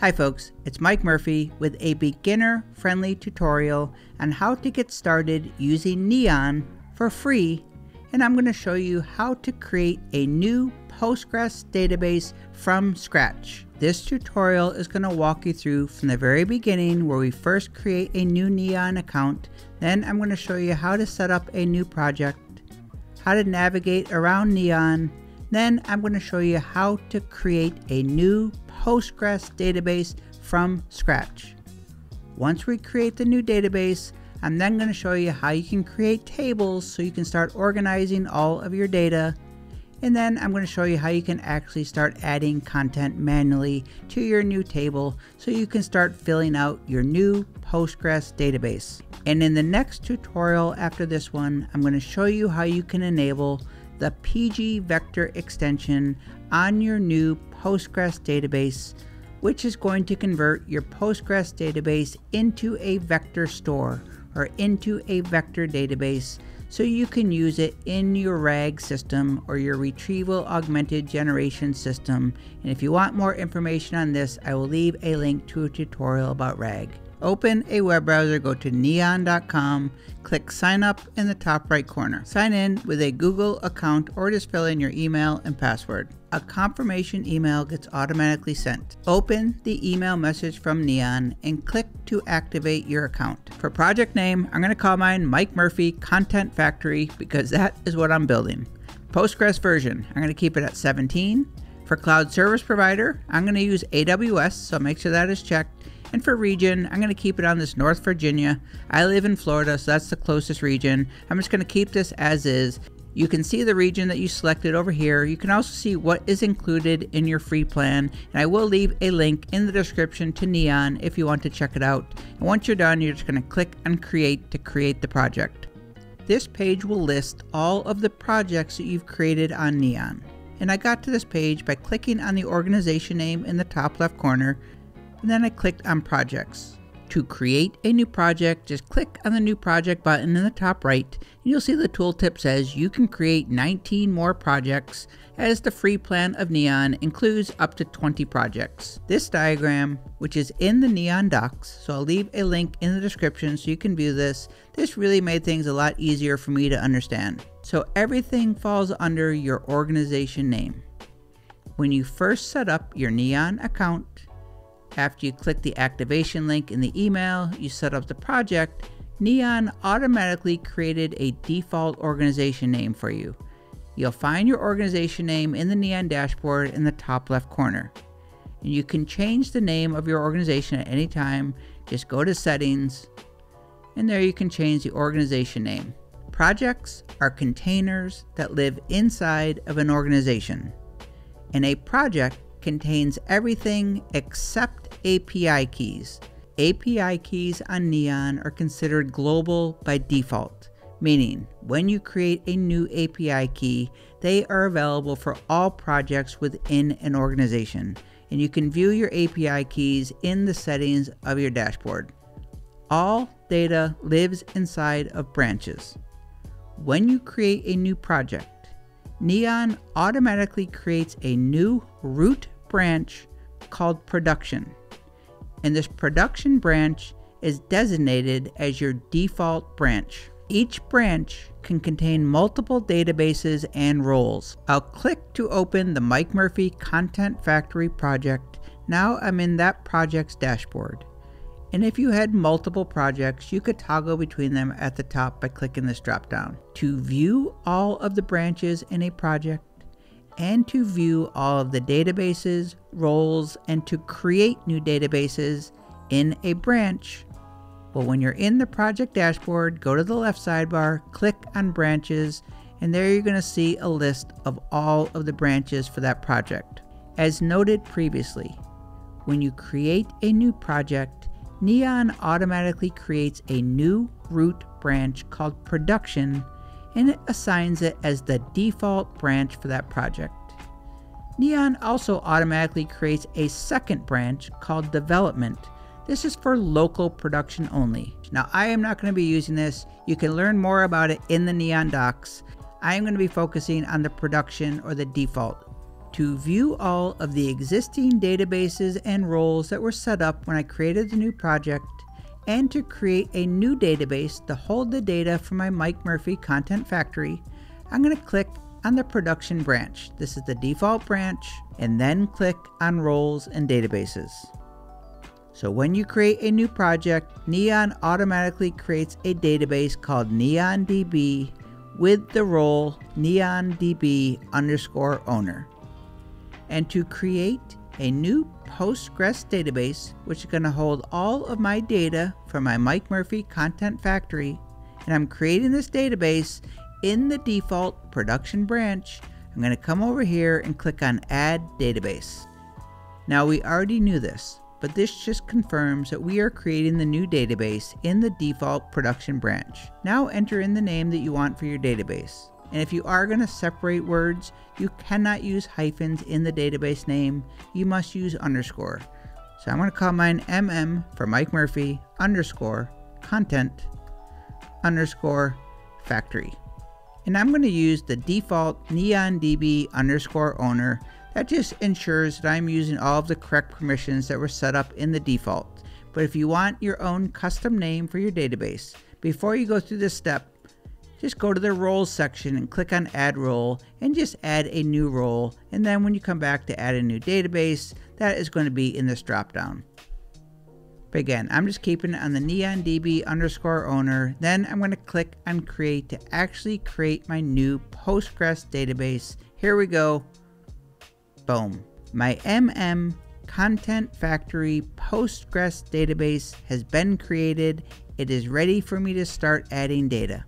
Hi folks, it's Mike Murphy with a beginner-friendly tutorial on how to get started using Neon for free, and I'm going to show you how to create a new Postgres database from scratch. This tutorial is going to walk you through from the very beginning where we first create a new Neon account, then I'm going to show you how to set up a new project, how to navigate around Neon, then I'm going to show you how to create a new Postgres database from scratch. Once we create the new database, I'm then going to show you how you can create tables so you can start organizing all of your data. And then I'm going to show you how you can actually start adding content manually to your new table so you can start filling out your new Postgres database. And in the next tutorial after this one, I'm going to show you how you can enable the PG vector extension on your new Postgres database, which is going to convert your Postgres database into a vector store or into a vector database so you can use it in your RAG system or your retrieval augmented generation system. And if you want more information on this, I will leave a link to a tutorial about RAG. Open a web browser, go to neon.com, click sign up in the top right corner. Sign in with a Google account or just fill in your email and password. A confirmation email gets automatically sent. Open the email message from Neon and click to activate your account. For project name, I'm going to call mine Mike Murphy Content Factory because that is what I'm building. Postgres version, I'm going to keep it at 17. For cloud service provider, I'm going to use AWS, so make sure that is checked. And for region, I'm going to keep it on this North Virginia. I live in Florida, so that's the closest region. I'm just going to keep this as is. You can see the region that you selected over here. You can also see what is included in your free plan. And I will leave a link in the description to Neon if you want to check it out. And once you're done, you're just going to click on create to create the project. This page will list all of the projects that you've created on Neon. And I got to this page by clicking on the organization name in the top left corner. And then I clicked on projects. To create a new project, just click on the new project button in the top right, and you'll see the tooltip says you can create 19 more projects as the free plan of Neon includes up to 20 projects. This diagram, which is in the Neon docs, so I'll leave a link in the description so you can view this. This really made things a lot easier for me to understand. So everything falls under your organization name. When you first set up your Neon account, after you click the activation link in the email, you set up the project, Neon automatically created a default organization name for you. You'll find your organization name in the Neon dashboard in the top left corner. And you can change the name of your organization at any time. Just go to settings, and there you can change the organization name. Projects are containers that live inside of an organization. And a project contains everything except API keys. API keys on Neon are considered global by default, meaning when you create a new API key, they are available for all projects within an organization, and you can view your API keys in the settings of your dashboard. All data lives inside of branches. When you create a new project, Neon automatically creates a new root branch called production. And this production branch is designated as your default branch. Each branch can contain multiple databases and roles. I'll click to open the Mike Murphy Content Factory project. Now I'm in that project's dashboard. And if you had multiple projects, you could toggle between them at the top by clicking this drop-down. To view all of the branches in a project, and to view all of the databases, roles, and to create new databases in a branch. But when you're in the project dashboard, go to the left sidebar, click on branches, and there you're going to see a list of all of the branches for that project. As noted previously, when you create a new project, Neon automatically creates a new root branch called production, and it assigns it as the default branch for that project. Neon also automatically creates a second branch called development. This is for local production only. Now, I am not going to be using this. You can learn more about it in the Neon docs. I am going to be focusing on the production or the default. to view all of the existing databases and roles that were set up when I created the new project, and to create a new database to hold the data from my Mike Murphy Content Factory, I'm going to click on the production branch. This is the default branch, and then click on roles and databases. So when you create a new project, Neon automatically creates a database called NeonDB with the role NeonDB_owner. And to create a new Postgres database, which is going to hold all of my data from my Mike Murphy Content Factory, and I'm creating this database in the default production branch, I'm going to come over here and click on Add Database. Now we already knew this, but this just confirms that we are creating the new database in the default production branch. Now enter in the name that you want for your database. And if you are going to separate words, you cannot use hyphens in the database name. You must use underscore. So I'm going to call mine MM for Mike Murphy _content_factory. And I'm going to use the default NeonDB_owner. That just ensures that I'm using all of the correct permissions that were set up in the default. But if you want your own custom name for your database, before you go through this step, just go to the roles section and click on add role and just add a new role. And then when you come back to add a new database, that is going to be in this dropdown. But again, I'm just keeping it on the NeonDB_owner. Then I'm going to click on create to actually create my new Postgres database. Here we go. Boom. My MM Content Factory Postgres database has been created. It is ready for me to start adding data.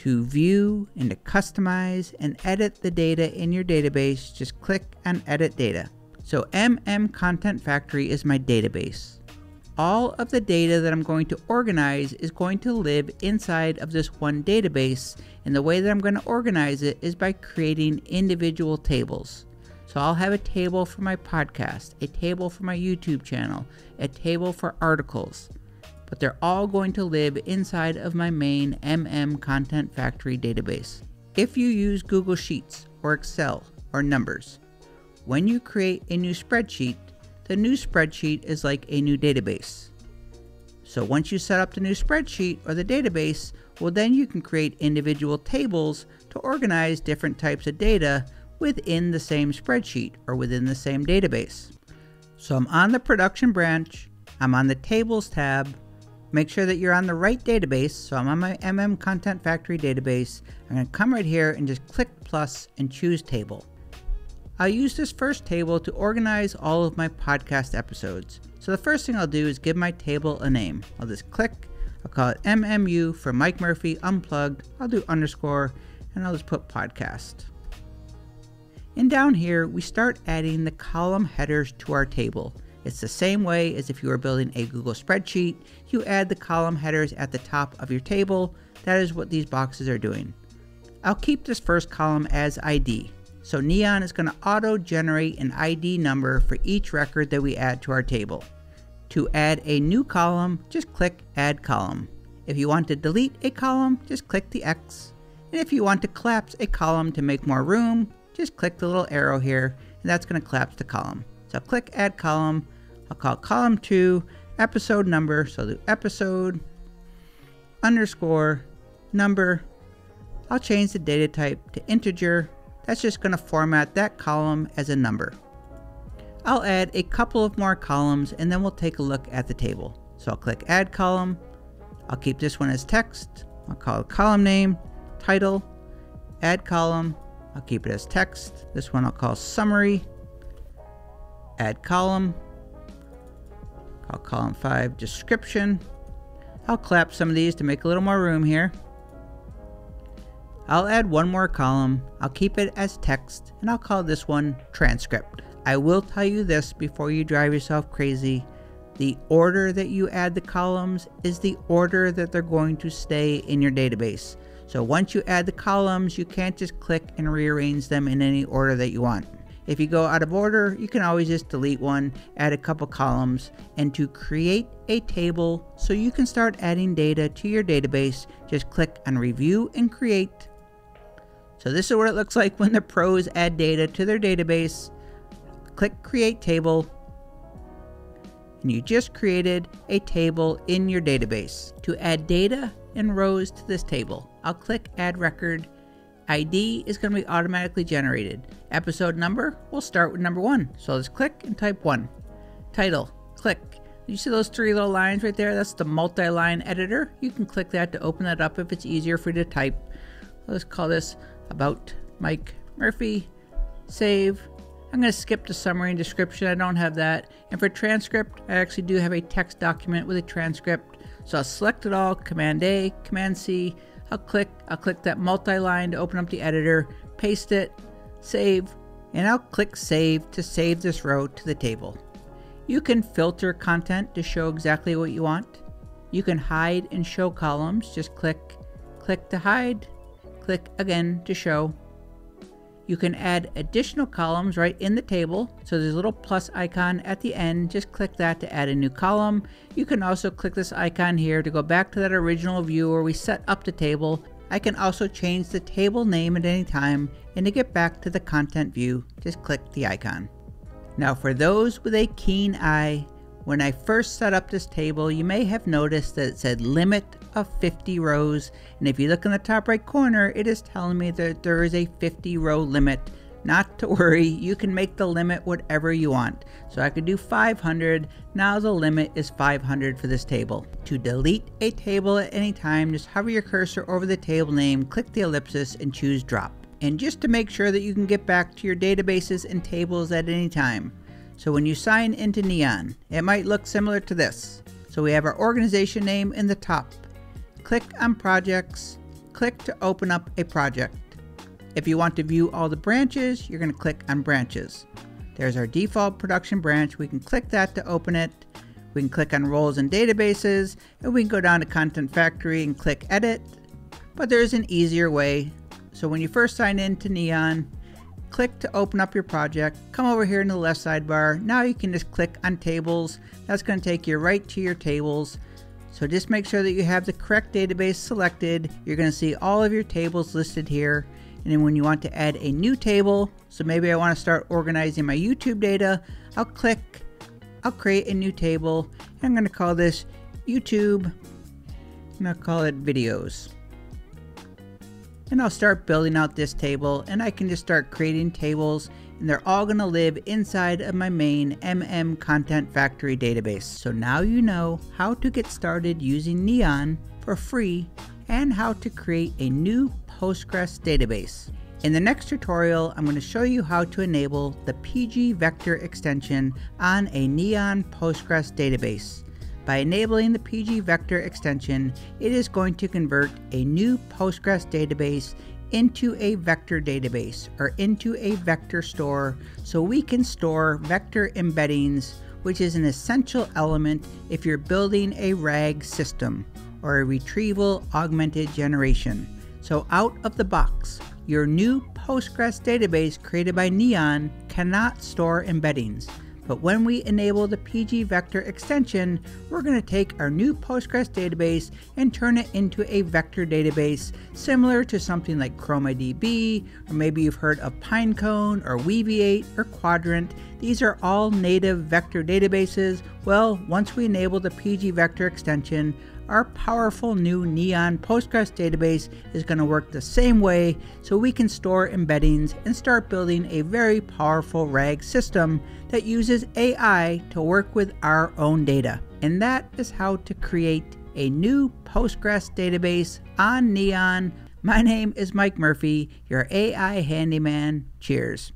To view and to customize and edit the data in your database, just click on Edit Data. So MM Content Factory is my database. All of the data that I'm going to organize is going to live inside of this one database, and the way that I'm going to organize it is by creating individual tables. So I'll have a table for my podcast, a table for my YouTube channel, a table for articles, but they're all going to live inside of my main MM Content Factory database. If you use Google Sheets or Excel or Numbers, when you create a new spreadsheet, the new spreadsheet is like a new database. So once you set up the new spreadsheet or the database, well then you can create individual tables to organize different types of data within the same spreadsheet or within the same database. So I'm on the production branch, I'm on the tables tab. Make sure that you're on the right database. So I'm on my MM Content Factory database. I'm going to come right here and just click plus and choose table. I'll use this first table to organize all of my podcast episodes. So the first thing I'll do is give my table a name. I'll just click, I'll call it MMU for Mike Murphy Unplugged. I'll do underscore and I'll just put podcast. And down here, we start adding the column headers to our table. It's the same way as if you were building a Google spreadsheet. You add the column headers at the top of your table. That is what these boxes are doing. I'll keep this first column as ID. So Neon is going to auto-generate an ID number for each record that we add to our table. To add a new column, just click Add Column. If you want to delete a column, just click the X. And if you want to collapse a column to make more room, just click the little arrow here, and that's going to collapse the column. So click Add Column. I'll call column 2 episode number, so I'll do episode underscore number. I'll change the data type to integer. That's just going to format that column as a number. I'll add a couple of more columns and then we'll take a look at the table. So I'll click Add Column. I'll keep this one as text. I'll call it column name, title, add column. I'll keep it as text. This one I'll call summary, add column. I'll call column 5 description. I'll collapse some of these to make a little more room here. I'll add one more column. I'll keep it as text and I'll call this one transcript. I will tell you this before you drive yourself crazy. The order that you add the columns is the order that they're going to stay in your database. So once you add the columns, you can't just click and rearrange them in any order that you want. If you go out of order, you can always just delete one, add a couple columns, and to create a table so you can start adding data to your database, just click on Review and Create. So this is what it looks like when the pros add data to their database. click Create Table, and you just created a table in your database. To add data and rows to this table, I'll click Add Record. ID is going to be automatically generated. Episode number, we'll start with number 1. So let's click and type 1. Title, click. You see those 3 little lines right there? That's the multi-line editor. You can click that to open that up if it's easier for you to type. Let's call this About Mike Murphy. Save. I'm going to skip the summary and description. I don't have that. And for transcript, I actually do have a text document with a transcript. So I'll select it all, Command A, Command C. I'll click that multi-line to open up the editor, paste it, save, and I'll click Save to save this row to the table. You can filter content to show exactly what you want. You can hide and show columns. Just click to hide, click again to show. You can add additional columns right in the table. So there's a little plus icon at the end. Just click that to add a new column. You can also click this icon here to go back to that original view where we set up the table. I can also change the table name at any time, and to get back to the content view, just click the icon. Now for those with a keen eye, when I first set up this table, you may have noticed that it said limit of 50 rows. And if you look in the top right corner, it is telling me that there is a 50-row limit. Not to worry, you can make the limit whatever you want. So I could do 500. Now the limit is 500 for this table. To delete a table at any time, just hover your cursor over the table name, click the ellipsis, and choose drop. And just to make sure that you can get back to your databases and tables at any time. So when you sign into Neon, it might look similar to this. So we have our organization name in the top. Click on Projects, click to open up a project. If you want to view all the branches, you're going to click on Branches. There's our default production branch. We can click that to open it. We can click on Roles and Databases, and we can go down to Content Factory and click Edit. But there's an easier way. So when you first sign in to Neon, click to open up your project, come over here in the left sidebar. Now you can just click on Tables. That's going to take you right to your tables. So just make sure that you have the correct database selected. You're going to see all of your tables listed here. And then when you want to add a new table, so maybe I want to start organizing my YouTube data, I'll create a new table. I'm going to call this YouTube, and I'll call it Videos. And I'll start building out this table, and I can just start creating tables, and they're all going to live inside of my main MM Content Factory database. So now you know how to get started using Neon for free and how to create a new Postgres database. In the next tutorial, I'm going to show you how to enable the PG vector extension on a Neon Postgres database. By enabling the PG vector extension, it is going to convert a new Postgres database into a vector database or into a vector store, so we can store vector embeddings, which is an essential element if you're building a RAG system or a retrieval augmented generation. So out of the box, your new Postgres database created by Neon cannot store embeddings. But when we enable the PG vector extension, we're going to take our new Postgres database and turn it into a vector database similar to something like ChromaDB, or maybe you've heard of Pinecone or Weaviate or Quadrant. These are all native vector databases. Well, once we enable the PG vector extension, our powerful new Neon Postgres database is going to work the same way, so we can store embeddings and start building a very powerful RAG system that uses AI to work with our own data. And that is how to create a new Postgres database on Neon. My name is Mike Murphy, your AI handyman. Cheers.